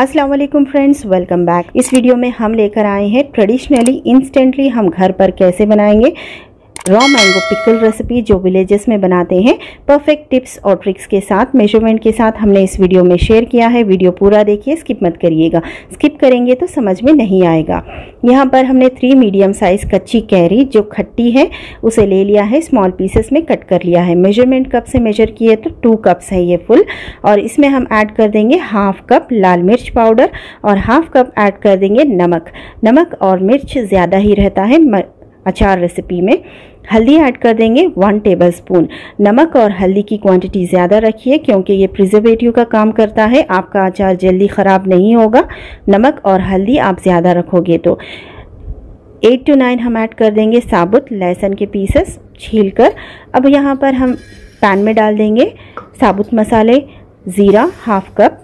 अस्सलाम वालेकुम friends, welcome back. इस वीडियो में हम लेकर आए हैं ट्रेडिशनली इंस्टेंटली हम घर पर कैसे बनाएंगे रॉ मैंगो पिकल रेसिपी, जो विलेजेस में बनाते हैं। परफेक्ट टिप्स और ट्रिक्स के साथ, मेजरमेंट के साथ हमने इस वीडियो में शेयर किया है। वीडियो पूरा देखिए, स्किप मत करिएगा, स्किप करेंगे तो समझ में नहीं आएगा। यहाँ पर हमने 3 मीडियम साइज़ कच्ची कैरी जो खट्टी है उसे ले लिया है, स्मॉल पीसेस में कट कर लिया है। मेजरमेंट कप से मेजर किए तो 2 कप्स है ये फुल, और इसमें हम ऐड कर देंगे हाफ कप लाल मिर्च पाउडर और हाफ कप ऐड कर देंगे नमक। नमक और मिर्च ज़्यादा ही रहता है अचार रेसिपी में। हल्दी ऐड कर देंगे 1 टेबलस्पून। नमक और हल्दी की क्वांटिटी ज़्यादा रखिए क्योंकि ये प्रिजर्वेटिव का काम करता है, आपका अचार जल्दी ख़राब नहीं होगा। नमक और हल्दी आप ज़्यादा रखोगे तो 8 to 9 हम ऐड कर देंगे साबुत लहसुन के पीसेस छील कर। अब यहाँ पर हम पैन में डाल देंगे साबुत मसाले, ज़ीरा हाफ कप,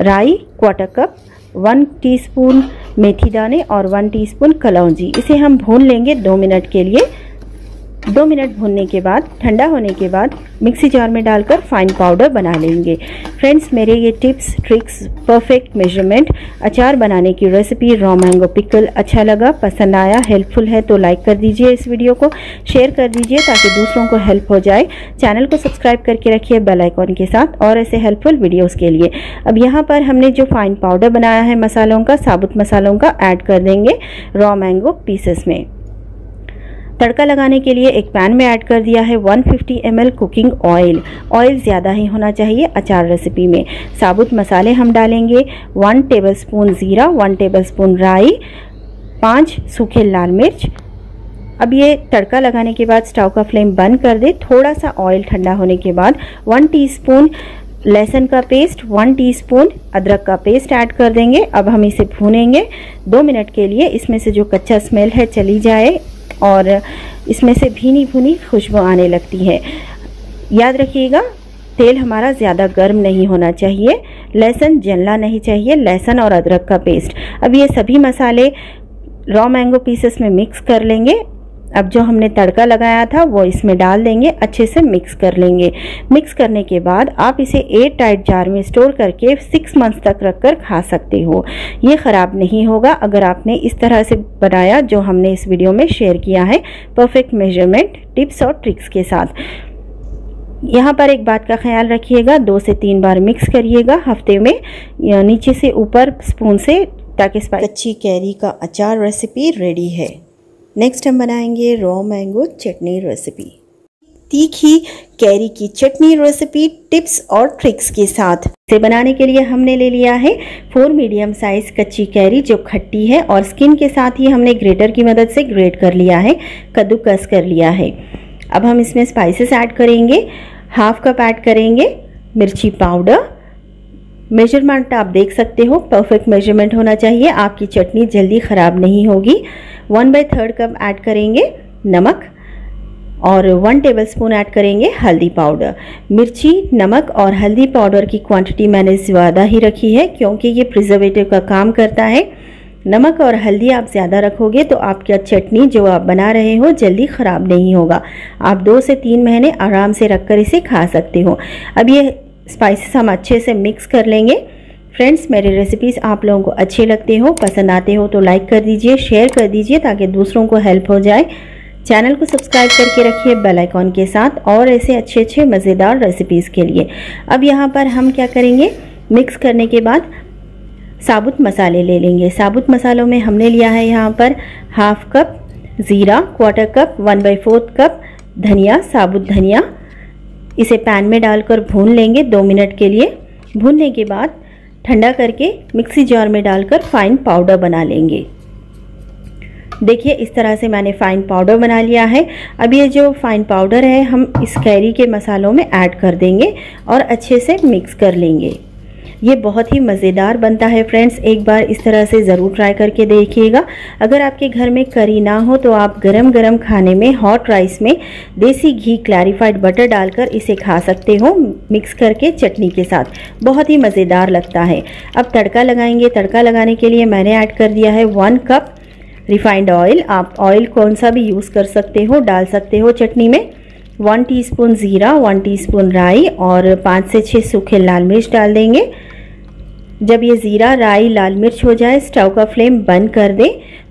राई 1/4 कप, 1 टीस्पून मेथी दाने और 1 टीस्पून कलौंजी। इसे हम भून लेंगे 2 मिनट के लिए। 2 मिनट भूनने के बाद, ठंडा होने के बाद मिक्सी जार में डालकर फाइन पाउडर बना लेंगे। फ्रेंड्स, मेरे ये टिप्स ट्रिक्स परफेक्ट मेजरमेंट अचार बनाने की रेसिपी रॉ मैंगो पिकल अच्छा लगा, पसंद आया, हेल्पफुल है तो लाइक कर दीजिए, इस वीडियो को शेयर कर दीजिए ताकि दूसरों को हेल्प हो जाए। चैनल को सब्सक्राइब करके रखिए बेल आइकॉन के साथ और ऐसे हेल्पफुल वीडियोज़ के लिए। अब यहाँ पर हमने जो फाइन पाउडर बनाया है मसालों का, साबुत मसालों का, ऐड कर देंगे रॉ मैंगो पीसेस में। तड़का लगाने के लिए एक पैन में ऐड कर दिया है 150 ml कुकिंग ऑयल। ऑयल ज़्यादा ही होना चाहिए अचार रेसिपी में। साबुत मसाले हम डालेंगे 1 टेबलस्पून ज़ीरा, 1 टेबलस्पून राई, 5 सूखे लाल मिर्च। अब ये तड़का लगाने के बाद स्टोव का फ्लेम बंद कर दे। थोड़ा सा ऑयल ठंडा होने के बाद 1 टीस्पून लहसुन का पेस्ट, 1 टीस्पून अदरक का पेस्ट ऐड कर देंगे। अब हम इसे भूनेंगे 2 मिनट के लिए, इसमें से जो कच्चा स्मेल है चली जाए और इसमें से भीनी भुनी खुशबू आने लगती है। याद रखिएगा तेल हमारा ज़्यादा गर्म नहीं होना चाहिए, लहसुन जलना नहीं चाहिए, लहसुन और अदरक का पेस्ट। अब ये सभी मसाले रॉ मैंगो पीसेस में मिक्स कर लेंगे। अब जो हमने तड़का लगाया था वो इसमें डाल देंगे, अच्छे से मिक्स कर लेंगे। मिक्स करने के बाद आप इसे एयरटाइट जार में स्टोर करके 6 मंथ्स तक रखकर खा सकते हो, ये ख़राब नहीं होगा अगर आपने इस तरह से बनाया जो हमने इस वीडियो में शेयर किया है परफेक्ट मेजरमेंट टिप्स और ट्रिक्स के साथ। यहाँ पर एक बात का ख्याल रखिएगा, 2 से 3 बार मिक्स करिएगा हफ्ते में, नीचे से ऊपर स्पून से, ताकि कच्ची कैरी का अचार रेसिपी रेडी है। नेक्स्ट हम बनाएंगे रॉ मैंगो चटनी रेसिपी, तीखी कैरी की चटनी रेसिपी टिप्स और ट्रिक्स के साथ। इसे बनाने के लिए हमने ले लिया है 4 मीडियम साइज़ कच्ची कैरी जो खट्टी है, और स्किन के साथ ही हमने ग्रेटर की मदद से ग्रेट कर लिया है, कद्दूकस कर लिया है। अब हम इसमें स्पाइसेस ऐड करेंगे। हाफ कप ऐड करेंगे मिर्ची पाउडर। मेजरमेंट आप देख सकते हो, परफेक्ट मेजरमेंट होना चाहिए, आपकी चटनी जल्दी ख़राब नहीं होगी। 1/3 कप ऐड करेंगे नमक और 1 टेबलस्पून ऐड करेंगे हल्दी पाउडर। मिर्ची, नमक और हल्दी पाउडर की क्वांटिटी मैंने ज़्यादा ही रखी है क्योंकि ये प्रिजर्वेटिव का काम करता है। नमक और हल्दी आप ज़्यादा रखोगे तो आपकी चटनी जो आप बना रहे हो जल्दी ख़राब नहीं होगा। आप 2 से 3 महीने आराम से रख कर इसे खा सकते हो। अब ये स्पाइसेस हम अच्छे से मिक्स कर लेंगे। फ्रेंड्स, मेरे रेसिपीज़ आप लोगों को अच्छे लगते हो, पसंद आते हो तो लाइक कर दीजिए, शेयर कर दीजिए ताकि दूसरों को हेल्प हो जाए। चैनल को सब्सक्राइब करके रखिए बेल आइकॉन के साथ और ऐसे अच्छे अच्छे मज़ेदार रेसिपीज़ के लिए। अब यहाँ पर हम क्या करेंगे, मिक्स करने के बाद साबुत मसाले ले लेंगे। साबुत मसालों में हमने लिया है यहाँ पर हाफ कप ज़ीरा, 1/4 कप, 1/4 कप धनिया, साबुत धनिया। इसे पैन में डालकर भून लेंगे 2 मिनट के लिए। भूनने के बाद ठंडा करके मिक्सी जार में डालकर फाइन पाउडर बना लेंगे। देखिए इस तरह से मैंने फाइन पाउडर बना लिया है। अब ये जो फाइन पाउडर है हम इस कैरी के मसालों में ऐड कर देंगे और अच्छे से मिक्स कर लेंगे। ये बहुत ही मज़ेदार बनता है फ्रेंड्स, एक बार इस तरह से ज़रूर ट्राई करके देखिएगा। अगर आपके घर में करी ना हो तो आप गरम गरम खाने में, हॉट राइस में देसी घी, क्लैरिफाइड बटर डालकर इसे खा सकते हो मिक्स करके चटनी के साथ, बहुत ही मज़ेदार लगता है। अब तड़का लगाएंगे। तड़का लगाने के लिए मैंने ऐड कर दिया है 1 कप रिफाइंड ऑयल, आप ऑयल कौन सा भी यूज़ कर सकते हो, डाल सकते हो चटनी में। 1 टीस्पून ज़ीरा, 1 टीस्पून राई और 5 से 6 सूखे लाल मिर्च डाल देंगे। जब ये ज़ीरा राई लाल मिर्च हो जाए स्टोव का फ्लेम बंद कर दें।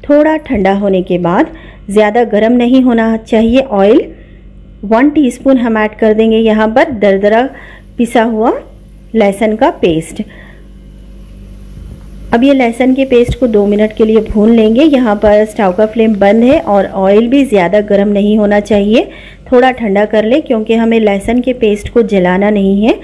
थोड़ा ठंडा होने के बाद, ज़्यादा गर्म नहीं होना चाहिए ऑयल, 1 टीस्पून हम ऐड कर देंगे यहाँ पर दरदरा पिसा हुआ लहसुन का पेस्ट। अब ये लहसुन के पेस्ट को 2 मिनट के लिए भून लेंगे। यहाँ पर स्टोव का फ्लेम बंद है और ऑयल भी ज़्यादा गर्म नहीं होना चाहिए, थोड़ा ठंडा कर लें क्योंकि हमें लहसुन के पेस्ट को जलाना नहीं है।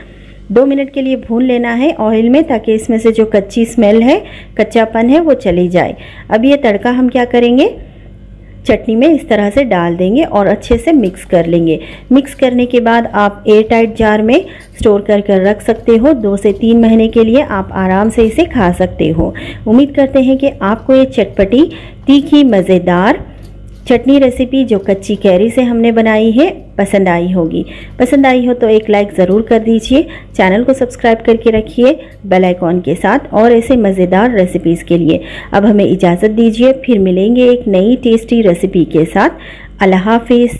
2 मिनट के लिए भून लेना है ऑयल में ताकि इसमें से जो कच्ची स्मेल है, कच्चापन है, वो चली जाए। अब ये तड़का हम क्या करेंगे, चटनी में इस तरह से डाल देंगे और अच्छे से मिक्स कर लेंगे। मिक्स करने के बाद आप एयर टाइट जार में स्टोर कर कर रख सकते हो। 2 से 3 महीने के लिए आप आराम से इसे खा सकते हो। उम्मीद करते हैं कि आपको ये चटपटी, तीखी, मज़ेदार चटनी रेसिपी जो कच्ची कैरी से हमने बनाई है पसंद आई होगी। पसंद आई हो तो एक लाइक ज़रूर कर दीजिए। चैनल को सब्सक्राइब करके रखिए बेल आइकॉन के साथ और ऐसे मज़ेदार रेसिपीज़ के लिए। अब हमें इजाज़त दीजिए, फिर मिलेंगे एक नई टेस्टी रेसिपी के साथ। अल्लाह हाफिज़।